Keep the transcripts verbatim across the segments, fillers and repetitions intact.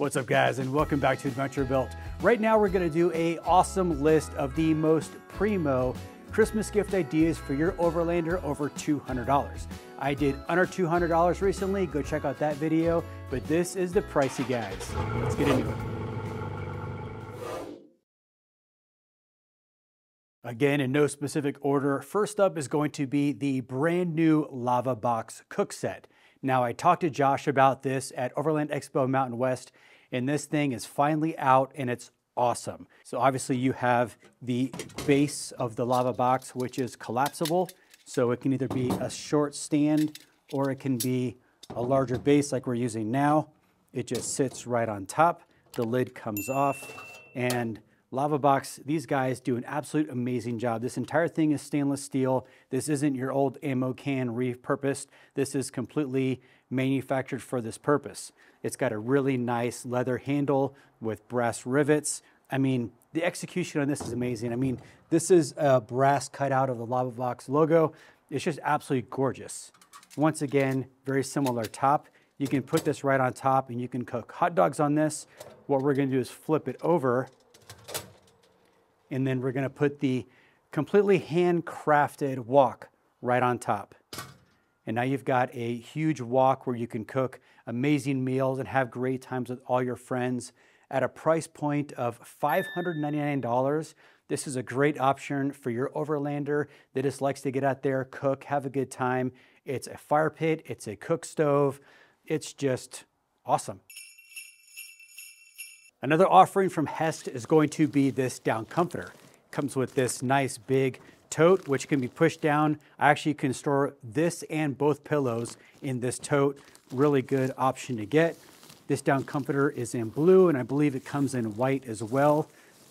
What's up guys, and welcome back to Adventure Built. Right now we're gonna do a awesome list of the most primo Christmas gift ideas for your overlander over two hundred dollars. I did under two hundred dollars recently, go check out that video, but this is the pricey guys. Let's get into it. Again, in no specific order, first up is going to be the brand new Lava Box cook set. Now, I talked to Josh about this at Overland Expo Mountain West, and this thing is finally out and it's awesome. So obviously you have the base of the Lava Box, which is collapsible. So it can either be a short stand or it can be a larger base like we're using now. It just sits right on top. The lid comes off, and Lava Box, these guys do an absolute amazing job. This entire thing is stainless steel. This isn't your old ammo can repurposed. This is completely manufactured for this purpose. It's got a really nice leather handle with brass rivets. I mean, the execution on this is amazing. I mean, this is a brass cutout of the Lava Box logo. It's just absolutely gorgeous. Once again, very similar top. You can put this right on top and you can cook hot dogs on this. What we're gonna do is flip it over, and then we're gonna put the completely handcrafted wok right on top. And now you've got a huge wok where you can cook amazing meals and have great times with all your friends at a price point of five hundred ninety-nine dollars. This is a great option for your overlander that just likes to get out there, cook, have a good time. It's a fire pit, it's a cook stove. It's just awesome. Another offering from Hest is going to be this down comforter. Comes with this nice big tote, which can be pushed down. I actually can store this and both pillows in this tote. Really good option to get. This down comforter is in blue, and I believe it comes in white as well.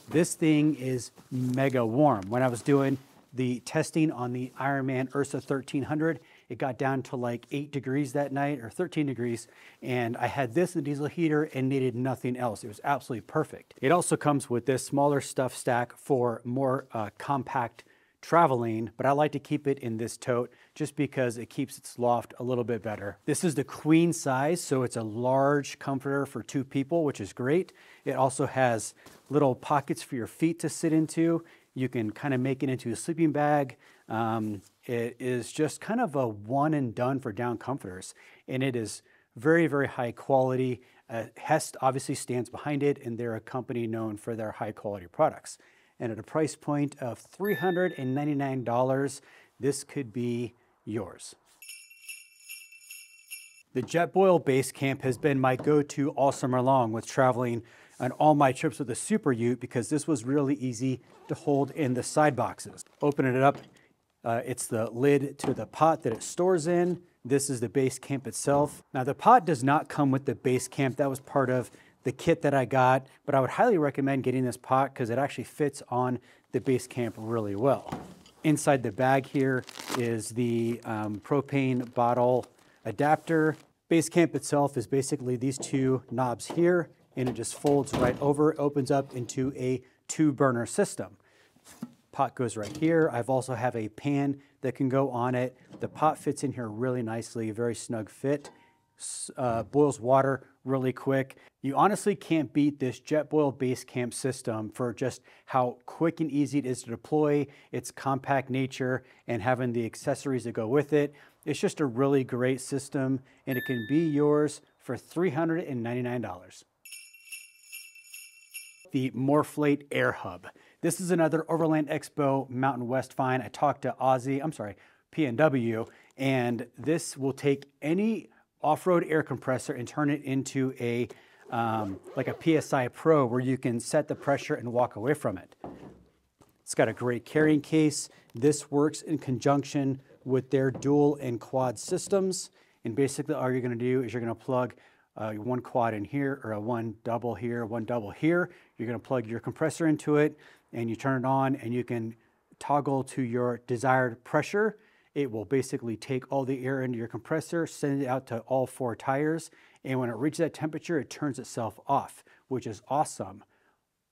This thing is mega warm. When I was doing the testing on the Ironman Ursa thirteen hundred, it got down to like eight degrees that night, or thirteen degrees, and I had this in the diesel heater and needed nothing else. It was absolutely perfect. It also comes with this smaller stuff stack for more uh, compact traveling, but I like to keep it in this tote just because it keeps its loft a little bit better. This is the queen size, so it's a large comforter for two people, which is great. It also has little pockets for your feet to sit into. You can kind of make it into a sleeping bag. Um, it is just kind of a one and done for down comforters, and it is very, very high quality. Uh, Hest obviously stands behind it, and they're a company known for their high quality products. And at a price point of three hundred ninety-nine dollars, this could be yours. The Jetboil Basecamp has been my go-to all summer long with traveling on all my trips with the Super Ute, because this was really easy to hold in the side boxes. Open it up, uh, it's the lid to the pot that it stores in. This is the Basecamp itself. Now the pot does not come with the Basecamp. That was part of the kit that I got, but I would highly recommend getting this pot because it actually fits on the Basecamp really well. Inside the bag here is the um, propane bottle adapter. Basecamp itself is basically these two knobs here, and it just folds right over, opens up into a two burner system. Pot goes right here. I've also have a pan that can go on it. The pot fits in here really nicely, very snug fit, uh, boils water really quick. You honestly can't beat this Jetboil Basecamp system for just how quick and easy it is to deploy, its compact nature, and having the accessories that go with it. It's just a really great system, and it can be yours for three hundred ninety-nine dollars. The MorrFlate Air Hub. This is another Overland Expo Mountain West find. I talked to Ozzy, I'm sorry, P N W, and this will take any off-road air compressor and turn it into a um, like a P S I Pro, where you can set the pressure and walk away from it. It's got a great carrying case. This works in conjunction with their dual and quad systems, and basically all you're going to do is you're going to plug Uh, one quad in here, or a one double here, one double here. You're gonna plug your compressor into it, and you turn it on, and you can toggle to your desired pressure. It will basically take all the air into your compressor, send it out to all four tires, and when it reaches that temperature, it turns itself off, which is awesome.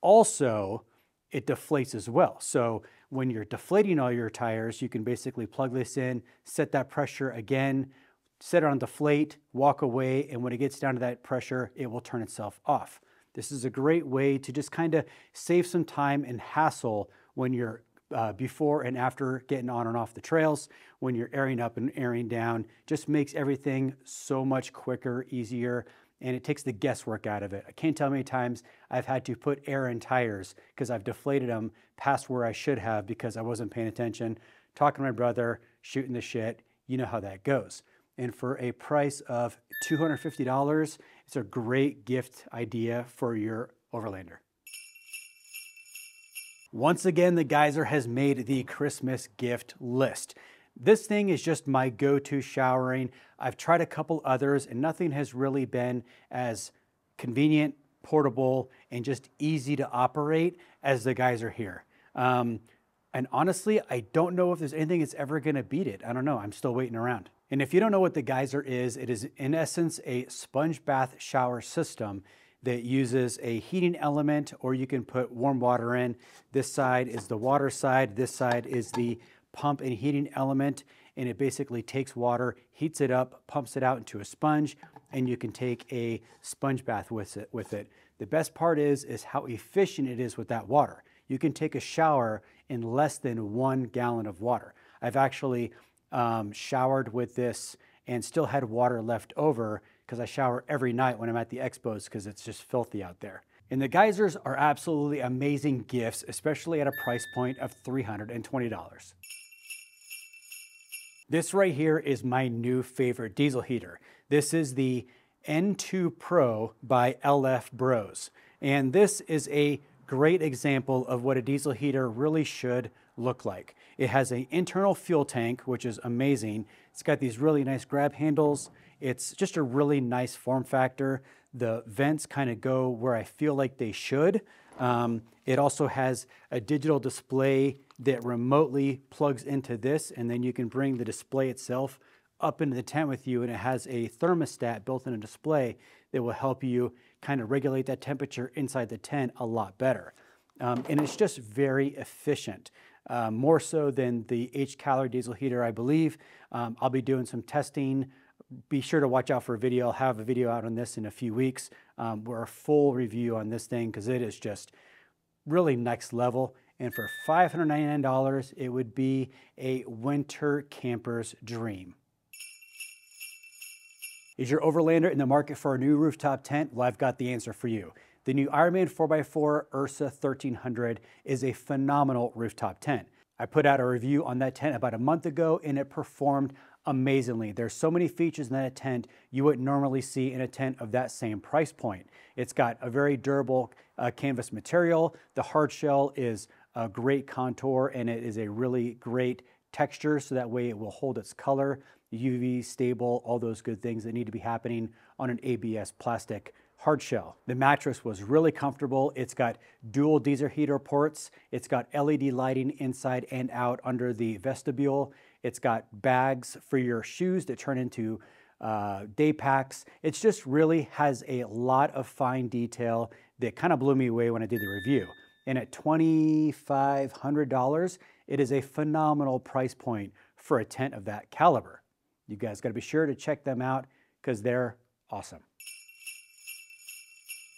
Also, it deflates as well. So when you're deflating all your tires, you can basically plug this in, set that pressure again, set it on deflate, walk away, and when it gets down to that pressure, it will turn itself off. This is a great way to just kind of save some time and hassle when you're uh, before and after getting on and off the trails, when you're airing up and airing down. Just makes everything so much quicker, easier, and it takes the guesswork out of it. I can't tell how many times I've had to put air in tires because I've deflated them past where I should have because I wasn't paying attention, talking to my brother, shooting the shit. You know how that goes. And for a price of two hundred fifty dollars, it's a great gift idea for your Overlander. Once again, the Geyser has made the Christmas gift list. This thing is just my go-to showering. I've tried a couple others and nothing has really been as convenient, portable, and just easy to operate as the Geyser here. Um, and honestly, I don't know if there's anything that's ever gonna beat it. I don't know, I'm still waiting around. And if you don't know what the Geyser is, it is in essence a sponge bath shower system that uses a heating element, or you can put warm water in. This side is the water side, this side is the pump and heating element, and it basically takes water, heats it up, pumps it out into a sponge, and you can take a sponge bath with it. With it. The best part is, is how efficient it is with that water. You can take a shower in less than one gallon of water. I've actually um, showered with this and still had water left over because I shower every night when I'm at the expos because it's just filthy out there. And the Geysers are absolutely amazing gifts, especially at a price point of three hundred twenty dollars. This right here is my new favorite diesel heater. This is the N two Pro by L F Bros. And this is a great example of what a diesel heater really should look like. It has an internal fuel tank, which is amazing. It's got these really nice grab handles. It's just a really nice form factor. The vents kind of go where I feel like they should. Um, it also has a digital display that remotely plugs into this, and then you can bring the display itself up into the tent with you, and it has a thermostat built in a display that will help you kind of regulate that temperature inside the tent a lot better. Um, and it's just very efficient, uh, more so than the H-Calorie diesel heater, I believe. Um, I'll be doing some testing. Be sure to watch out for a video. I'll have a video out on this in a few weeks. Um, we're a full review on this thing because it is just really next level. And for five hundred ninety-nine dollars, it would be a winter camper's dream. Is your Overlander in the market for a new rooftop tent? Well, I've got the answer for you. The new Ironman four by four Ursa thirteen hundred is a phenomenal rooftop tent. I put out a review on that tent about a month ago and it performed amazingly. There's so many features in that tent you wouldn't normally see in a tent of that same price point. It's got a very durable uh, canvas material. The hard shell is a great contour and it is a really great texture, so that way it will hold its color, U V stable, all those good things that need to be happening on an A B S plastic hard shell. The mattress was really comfortable. It's got dual diesel heater ports. It's got L E D lighting inside and out under the vestibule. It's got bags for your shoes that turn into uh, day packs. It just really has a lot of fine detail that kind of blew me away when I did the review. And at twenty-five hundred dollars, it is a phenomenal price point for a tent of that caliber. You guys gotta be sure to check them out because they're awesome.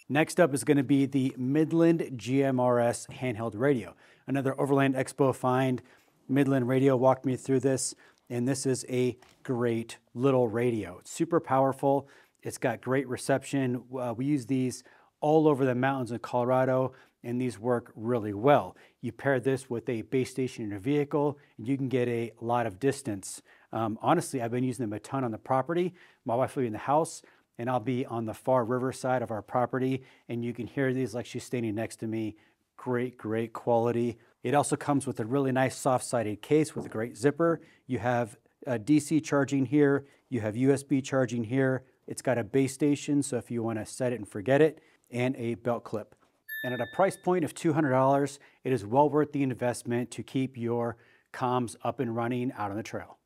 Next up is gonna be the Midland G M R S handheld radio. Another Overland Expo find. Midland Radio walked me through this, and this is a great little radio. It's super powerful. It's got great reception. Uh, we use these all over the mountains in Colorado, and these work really well. You pair this with a base station in your vehicle, and you can get a lot of distance. Um, honestly, I've been using them a ton on the property. My wife will be in the house, and I'll be on the far river side of our property, and you can hear these like she's standing next to me. Great, great quality. It also comes with a really nice soft-sided case with a great zipper. You have uh, D C charging here. You have U S B charging here. It's got a base station, so if you want to set it and forget it, and a belt clip. And at a price point of two hundred dollars, it is well worth the investment to keep your comms up and running out on the trail.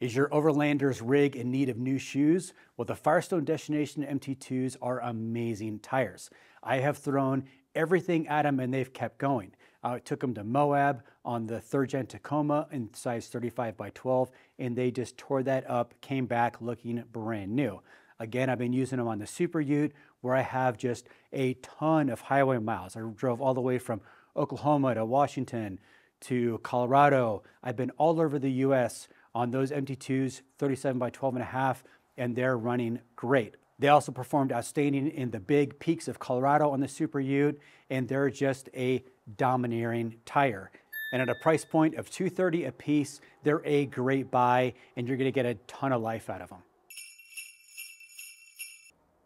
Is your Overlander's rig in need of new shoes? Well, the Firestone Destination M T twos are amazing tires. I have thrown everything at them and they've kept going. Uh, it took them to Moab on the third gen Tacoma in size thirty-five by twelve, and they just tore that up, came back looking brand new. Again, I've been using them on the Super Ute, where I have just a ton of highway miles. I drove all the way from Oklahoma to Washington to Colorado. I've been all over the U S on those M T twos, thirty-seven by twelve and a half, and they're running great. They also performed outstanding in the big peaks of Colorado on the Super Ute, and they're just a domineering tire. And at a price point of two hundred thirty dollars a piece, they're a great buy, and you're gonna get a ton of life out of them.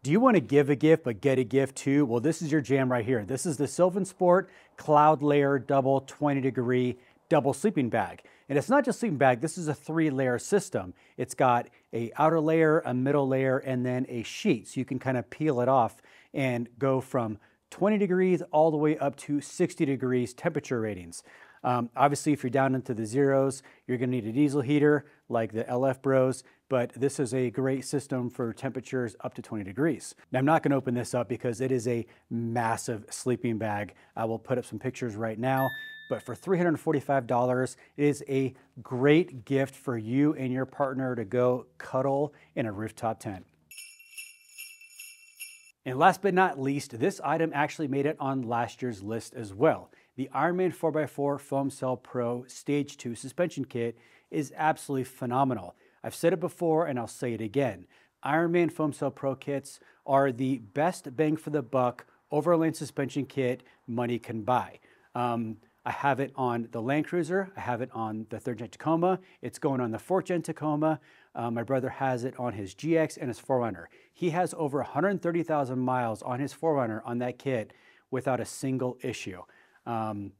Do you want to give a gift but get a gift too? Well, this is your jam right here. This is the SylvanSport Cloud Layer Double twenty degree double sleeping bag. And it's not just sleeping bag, this is a three layer system. It's got a outer layer, a middle layer, and then a sheet. So you can kind of peel it off and go from twenty degrees all the way up to sixty degrees temperature ratings. Um, obviously, if you're down into the zeros, you're gonna need a diesel heater like the L F Bros, but this is a great system for temperatures up to twenty degrees. Now, I'm not gonna open this up because it is a massive sleeping bag. I will put up some pictures right now, but for three hundred forty-five dollars, it is a great gift for you and your partner to go cuddle in a rooftop tent. And last but not least, this item actually made it on last year's list as well. The Ironman four by four Foam Cell Pro Stage two suspension kit is absolutely phenomenal. I've said it before and I'll say it again. Ironman Foam Cell Pro kits are the best bang for the buck overland suspension kit money can buy. Um, I have it on the Land Cruiser, I have it on the third gen Tacoma, it's going on the fourth gen Tacoma. Um, my brother has it on his G X and his four runner. He has over one hundred thirty thousand miles on his four runner on that kit without a single issue. Um,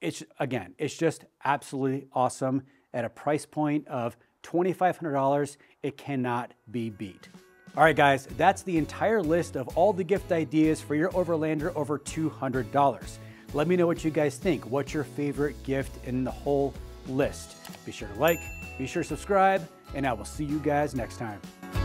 it's again, it's just absolutely awesome. At a price point of twenty-five hundred dollars, it cannot be beat. All right, guys, that's the entire list of all the gift ideas for your Overlander over two hundred dollars. Let me know what you guys think. What's your favorite gift in the whole list? Be sure to like, be sure to subscribe, and I will see you guys next time.